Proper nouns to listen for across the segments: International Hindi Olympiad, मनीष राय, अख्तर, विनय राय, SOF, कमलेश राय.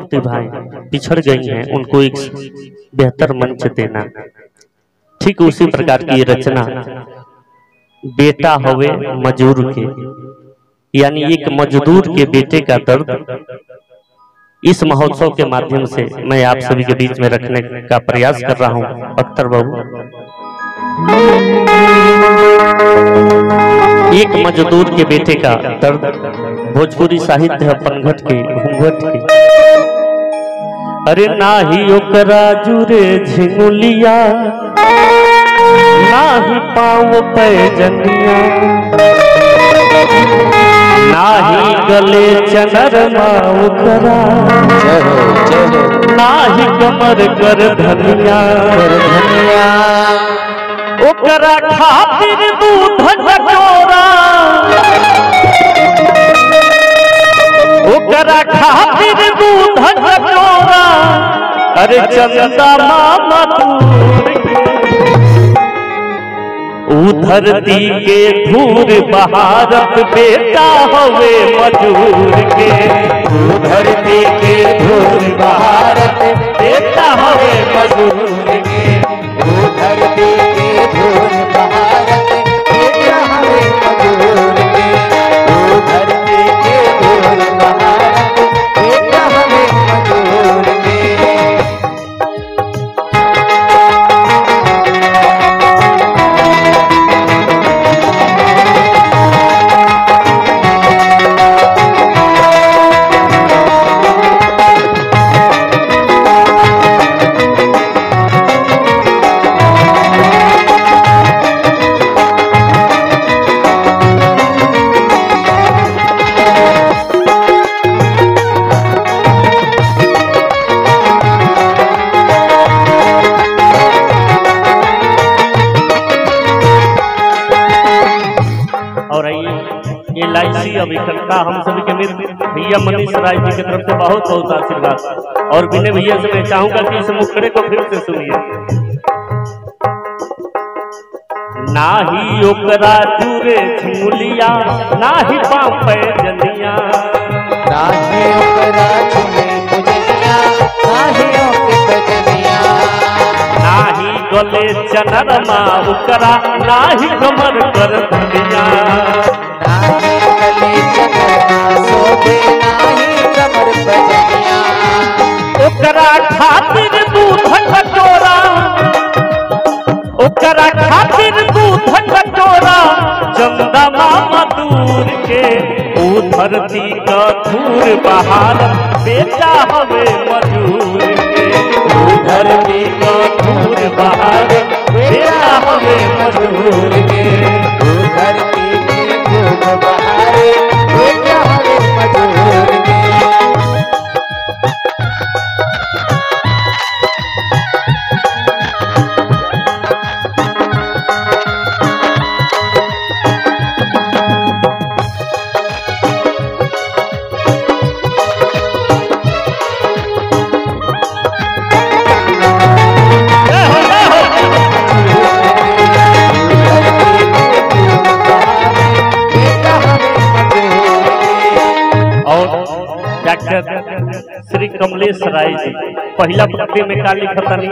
प्रतिभाएं पिछड़ गई हैं, उनको एक बेहतर मंच देना। ठीक उसी प्रकार की रचना बेटा होवे मजदूर के, यानी एक मजदूर के बेटे का दर्द, इस महोत्सव के माध्यम से मैं आप सभी के बीच में रखने का प्रयास कर रहा हूं। अख्तर बाबू, एक मजदूर के बेटे का दर्द, भोजपुरी साहित्य पनघट के घूंघट के। अरे नाही ओकरा जुरे झिंगुलिया, नाही पाँव पैजनिया, नाही गले चनरमा ओकरा, नाही कमर कर धनिया। ओकरा खातिर दूध कटोरा, ओकरा खातिर दूध कटोरा। अरे चंदा मामा धरती के धूर बहारत बेटा होवे मजदूर के, धरती के धूर बहारत बेटा होवे मजदूर के, धरती के धूर बहारत बेटा होवे मजदूर के, धरती के धूर बहारत बेटा होवे मजदूर के। हम सभी के भैया मनीष राय जी की तरफ से बहुत बहुत आशीर्वाद, और विनय भैया से मैं चाहूंगा कि इस मुखड़े को फिर से सुनिए। नाही ओकरा जुरे झिंगुलिया, नाही पाँव पैजनिया, नाही ओकरा जुरे झिंगुलिया, नाही ओकरा पैजनिया, नाही गले चनरमा ओकरा, नाही कमर कर धनिया, नाही कमर बजनिया। ओकरा खातिर दूध कटोरा, ओकरा खातिर दूध कटोरा। चंदा मामा दूर के, धरती का धूर बहार बेटा हवे मजदूर के, धरती का धूर बहार बेटा हवे मजदूर के, धरती के धूर बहार। श्री कमलेश राय जी पहला पत्ते में काली खतनी।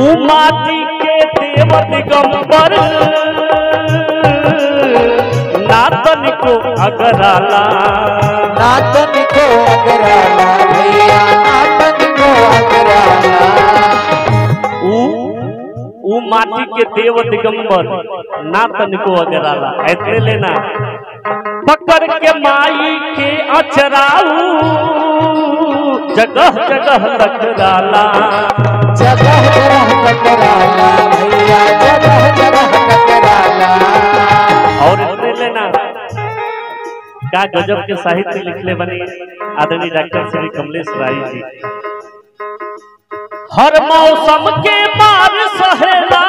उमा जी के देव दिगंबर, नातन को अगराला, नातन को अगराला भैया, नातन को अगराला। उमा जी के देव दिगंबर, नातन को अगराला। ऐसे लेना पकड़ के माई के अचराऊ, जगह जगह टकराला, जगह जगह टकराला भैया, जगह जगह टकराला। और इतने लेना क्या गजब के साहित्य लिखले बने आदरणीय डॉक्टर श्री कमलेश राय जी। हर मौसम के पार सहेला,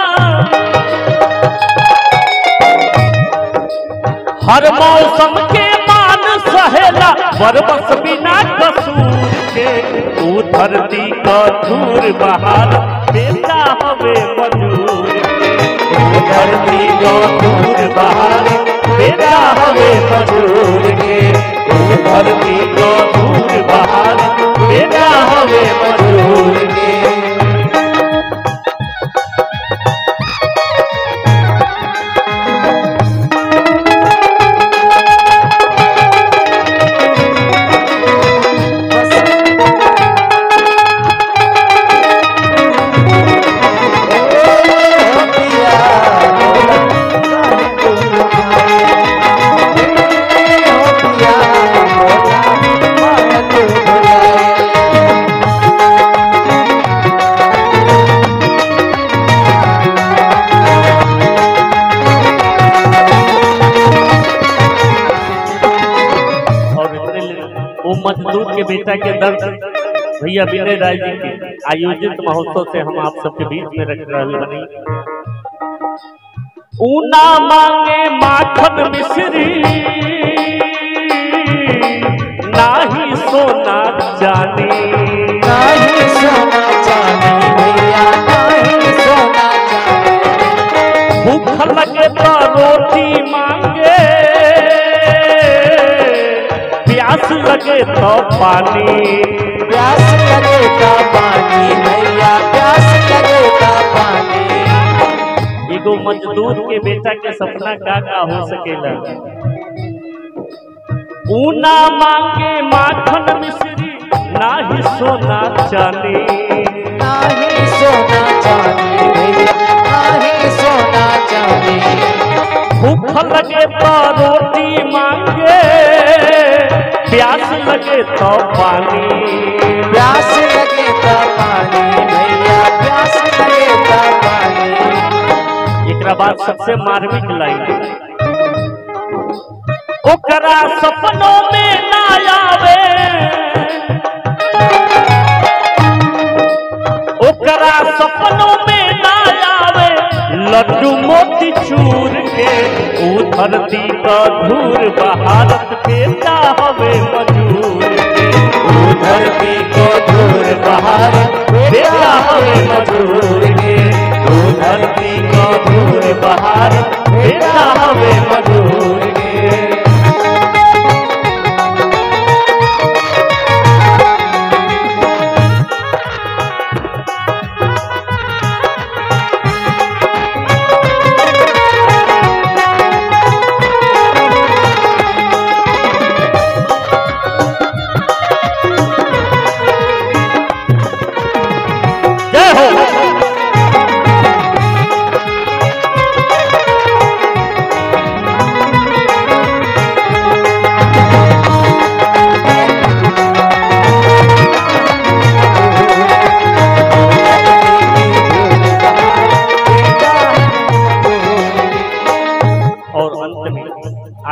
हर मौसम के मान सहेला। बरबस बिना कसूर के, तू धरती का धूर बहार बेटा हवे मजदूर के, तू धरती का धूर बहार बेटा हवे मजदूर के, तू धरती का धूर बहार। बेटा के दर्द भैया विनय राय जी के आयोजित महोत्सव से हम आप सबके बीच में रख रहे बनी। ऊना मांगे माखन मिश्री नाही सोना चांदी, नाही सोना चांदी भैया नाही सोना चांदी। भूख लगे तो रोटी मांगे, प्यास लगे तो पानी, प्यास लगेगा पानी भैया प्यास लगेगा पानी। एगो मजदूर के बेटा के सपना का हो सकेला। ऊना मांगे माखन मिश्री नाही सोना चांदी, नाही सोना चांदी भैया नाही सोना चांदी। भूख लगे तो रोटी मांगे, प्यास लगे तो पानी, प्यास लगे तो पानी भैया प्यास लगे तो पानी। एकरा बाद सबसे मार्मिक लाइन ओकरा सपनों में ना आवे, ओकरा सपनों में ना आवे लड्डू मोती चूर के। उधर दीप धूर भारत के ना हवे मजूर, धरती को दूर बाहर बेटा हमें मजबूर के। तू धरती को दूर बाहर बेटा हमें मजबूर के।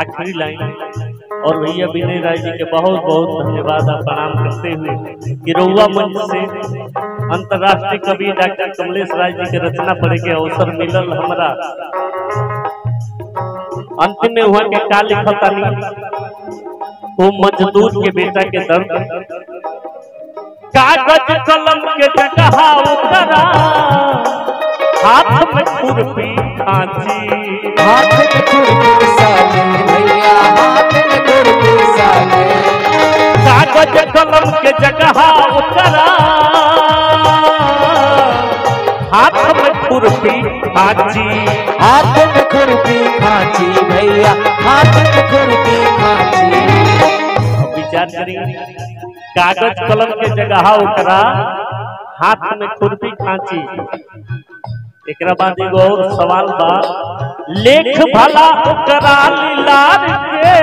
आखिरी लाइन और भैया विनय राय जी के बहुत बहुत धन्यवाद आप प्रणाम करते हुए कि रउआ मंच से अंतर्राष्ट्रीय कवि डॉक्टर कमलेश राय जी के रचना पढ़े के अवसर मिलल हमारा। अंत में हुआ के का लिखल तानी वो मजदूर के बेटा के दर्द। कागज कलम के टकहा उतरा, हाथ में खुरपी खांची, हाथ में खुरपी साजी भैया हाथ में खुरपी साजी। कागज कलम के जगह उतरा, हाथ में खुरपी खांची, हाथ में खुरपी खांची भैया हाथ में खुरपी खांची। विचार करेंगे कागज कलम के जगह उतरा, हाथ में खुरपी खांची। एक बाद एगो और सवाल बात लेख भला ओकरा लाल के,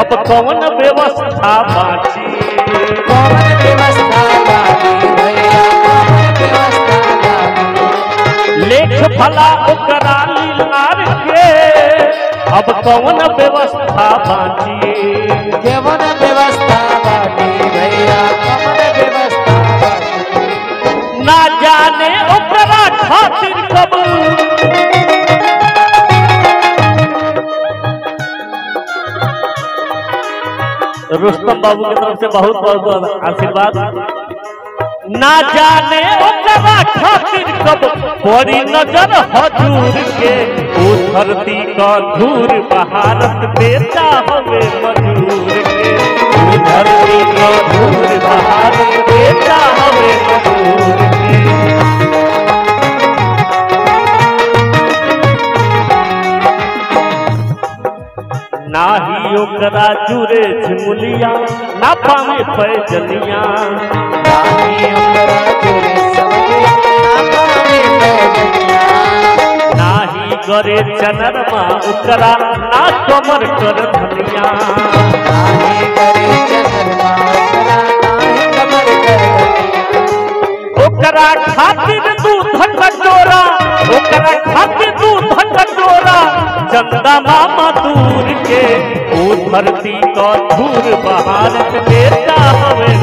अब कौन व्यवस्था बाची, कौन व्यवस्था बाची भैया कौन व्यवस्था बाची। लेख भला ओकरा लाल के, अब कौन व्यवस्था बाची, कौन व्यवस्था बाची भैया कौन व्यवस्था बाची। ना जाने ओकरा खातिर कब, रुस्तम बाबू की तरफ से बहुत बहुत आशीर्वाद। ना जाने ओकरा खातिर कब बड़ी नजर हजूर के। ओ धरती का धूर भारत बेटा हमें मजबूर के, ओ धरती का धूर भारत बेटा हमें मजबूर के। ना ही ओकरा जुरे झुमुलिया ना पावे पैजलिया, ना ही ओकरा जुरे झुमुलिया ना पावे पैजलिया। ना ही करे चनरमा ओकरा ना कमर कर धनिया, ना ही करे चनरमा ओकरा ना ही कमर कर धनिया। ओकरा खातिर दूध का चोरा, ओकरा खातिर दूध का चोरा लगता मामा दूर के, भरती का धूल बहारत देता हमें।